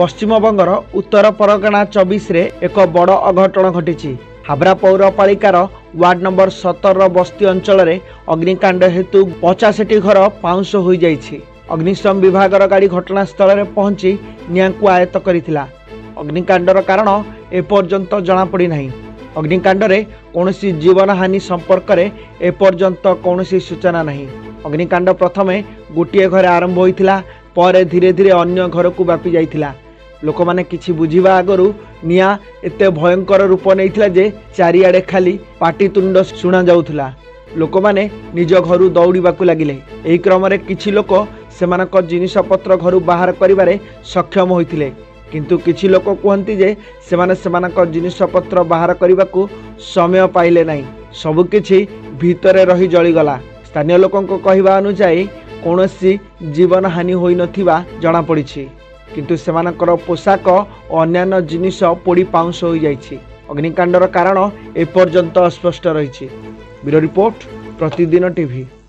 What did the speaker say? पश्चिमबंगर उत्तर परगना 24 रे एक बड़ अघटन घटी। हावड़ा पौरपालिकार वार्ड नंबर 17 बस्ती अंचल में अग्निकांड हेतु 85टी घर पाउंश हो जाइछि। अग्निशम विभाग गाड़ी घटनास्थल में पहुंची नियां को आयत्त करिथिला। अग्निकांडर कारण एपर्यंत जनापड़ी नहीं। अग्निकांडरे कौनसी जीवनहानि संपर्क में एपर्यंत कौनसी सूचना नहीं। अग्निकांड प्रथमे गोटे घर आरंभ होइथिला, पर धीरे धीरे अन्य घर को व्यापी जाइथिला। लोक मैंने किसी बुझा आगु निआं एत भयंकर रूप नहीं, चारिड़े खाली पाटितुंड शुणा जाऊला। लोक मैंने निज घर दौड़ा लगिले। यही क्रम कि लोक से जिनिषपत्र घर बाहर कर सक्षम होते, किंतु किसी लोक कहती जे से जिनिषपत्र बाहर करने को समय पाइले ना, सबकि भितर रही जलीगला। स्थानीय लोकों कहवा अनुजाई कौन जीवन हानि हो जनापड़ी, किंतु सेमानकर पोशाक और अन्य जिनिष पोड़ी पाउंश हो जाइछि। अग्निकांडर कारण एपर्यंत अस्पष्ट रही। Bureau report, Pratidin TV.